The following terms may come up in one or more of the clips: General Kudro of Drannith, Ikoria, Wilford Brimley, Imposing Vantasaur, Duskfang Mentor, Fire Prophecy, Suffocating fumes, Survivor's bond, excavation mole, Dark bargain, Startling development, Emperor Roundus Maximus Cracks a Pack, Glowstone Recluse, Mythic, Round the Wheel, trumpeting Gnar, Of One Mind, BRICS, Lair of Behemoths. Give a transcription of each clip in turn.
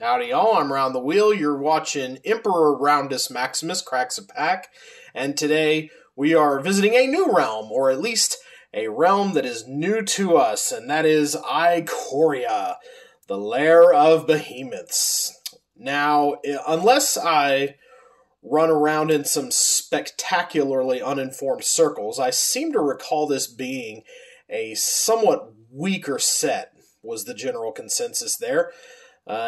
Howdy y'all, I'm Round the Wheel, you're watching Emperor Roundus Maximus Cracks a Pack, and today we are visiting a new realm, or at least a realm that is new to us, and that is Ikoria, the Lair of Behemoths. Now, unless I run around in some spectacularly uninformed circles, I seem to recall this being a somewhat weaker set, was the general consensus there.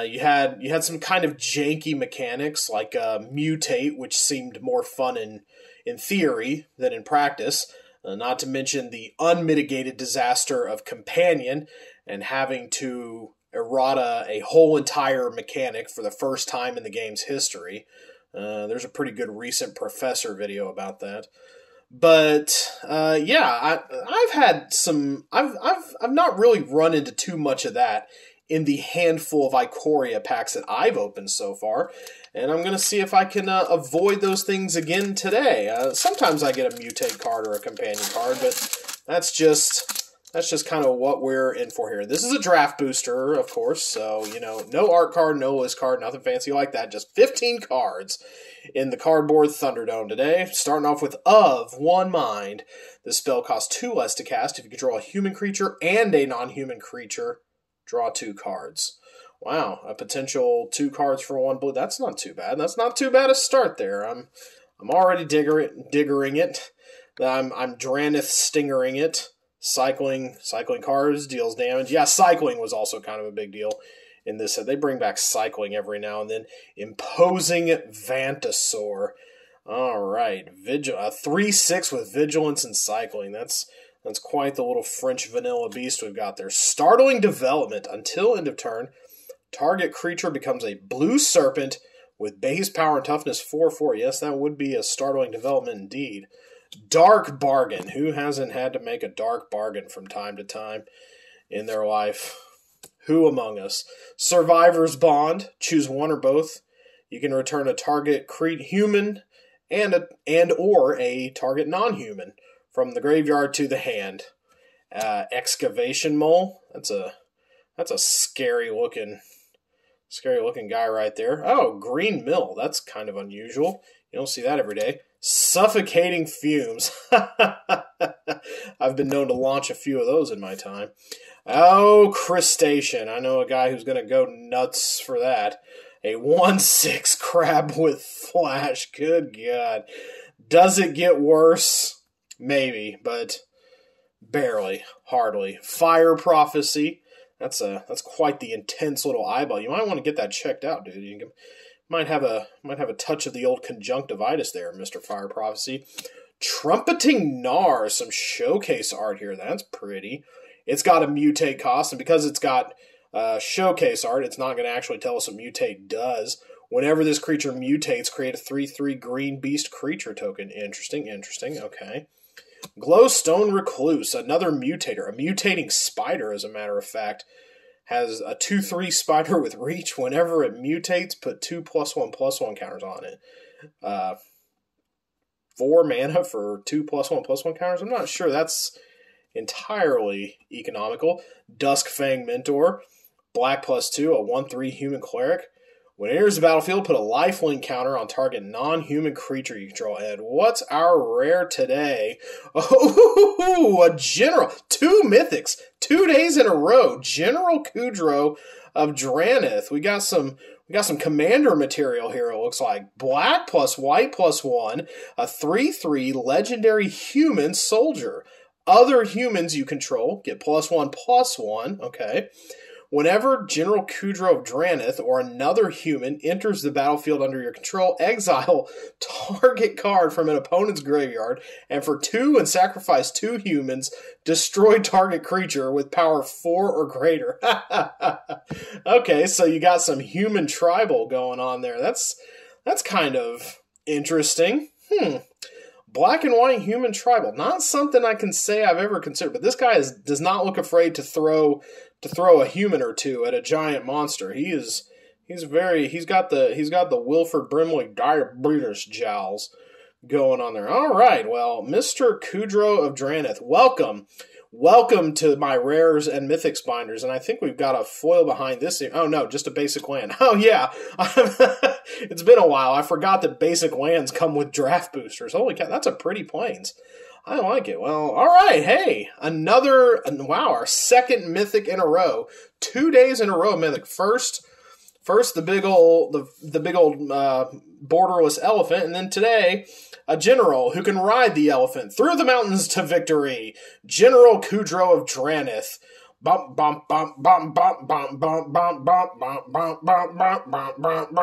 You had some kind of janky mechanics like mutate, which seemed more fun in theory than in practice, not to mention the unmitigated disaster of companion and having to errata a whole entire mechanic for the first time in the game's history. There's a pretty good recent professor video about that. But yeah, I've not really run into too much of that in the handful of Ikoria packs that I've opened so far, and I'm going to see if I can avoid those things again today. Sometimes I get a mutate card or a companion card, but that's just kind of what we're in for here. This is a draft booster, of course, so, you know, no art card, no list card, nothing fancy like that, just 15 cards in the Cardboard Thunderdome today. Starting off with Of One Mind. This spell costs 2 less to cast. If you control a human creature and a non-human creature, draw 2 cards. Wow, a potential 2 cards for 1 blue. That's not too bad. That's not too bad a start there. I'm already diggering it. I'm Drannith stingering it. Cycling cards deals damage. Yeah, cycling was also kind of a big deal in this set. They bring back cycling every now and then. Imposing Vantasaur. All right, 3/6 with vigilance and cycling. That's quite the little French vanilla beast we've got there. Startling development. Until end of turn, target creature becomes a blue serpent with base power and toughness 4/4. Yes, that would be a startling development indeed. Dark bargain. Who hasn't had to make a dark bargain from time to time in their life? Who among us? Survivor's bond. Choose one or both. You can return a target human and or a target non-human from the graveyard to the hand. Excavation mole. That's a scary looking guy right there. Oh, green mill. That's kind of unusual. You don't see that every day. Suffocating fumes. I've been known to launch a few of those in my time. Oh, crustacean. I know a guy who's going to go nuts for that. A 1/6 crab with flash. Good God. Does it get worse? Maybe, but barely, hardly. Fire Prophecy. That's quite the intense little eyeball. You might want to get that checked out, dude. You might have a touch of the old conjunctivitis there, Mr. Fire Prophecy. Trumpeting Gnar, some showcase art here. That's pretty. It's got a mutate cost, and because it's got showcase art, it's not going to actually tell us what mutate does. Whenever this creature mutates, create a 3/3 green beast creature token. Interesting, interesting. Okay. Glowstone Recluse, another mutator, a mutating spider, as a matter of fact, has a 2/3 spider with reach. Whenever it mutates, put 2 +1/+1 counters on it. 4 mana for 2 +1/+1 counters? I'm not sure that's entirely economical. Duskfang Mentor, black +2, a 1/3 human cleric. When it enters the battlefield, put a lifelink counter on target non-human creature you control. And what's our rare today? Oh, a general. 2 mythics. 2 days in a row. General Kudro of Drannith. We got some commander material here, it looks like. Black +white +1. A 3/3 legendary human soldier. Other humans you control get +1/+1. Okay. Whenever General Kudro of Drannith or another human enters the battlefield under your control, exile target card from an opponent's graveyard, and for 2 and sacrifice 2 humans, destroy target creature with power 4 or greater. Okay, so you got some human tribal going on there. That's kind of interesting. Black and white human tribal. Not something I can say I've ever considered, but this guy does not look afraid to throw a human or 2 at a giant monster. He's got the Wilford Brimley diabetes jowls going on there. All right, well, Mr. Kudro of Drannith, welcome. Welcome to my rares and mythics binders, and I think we've got a foil behind this. Oh, no, just a basic land. Oh, yeah. It's been a while. I forgot that basic lands come with draft boosters. Holy cow, that's a pretty plains. I like it. Well, all right. Hey, another, wow, our second mythic in a row. 2 days in a row, mythic. First the big old, borderless elephant, and then today, a general who can ride the elephant through the mountains to victory. General Kudro of Drannith. Bump, bump, bump, bump, bump, bump, bump, bump, bump, bump, bump, bump, bump, bump, bump.